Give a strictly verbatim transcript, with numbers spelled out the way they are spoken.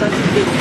That's a good one.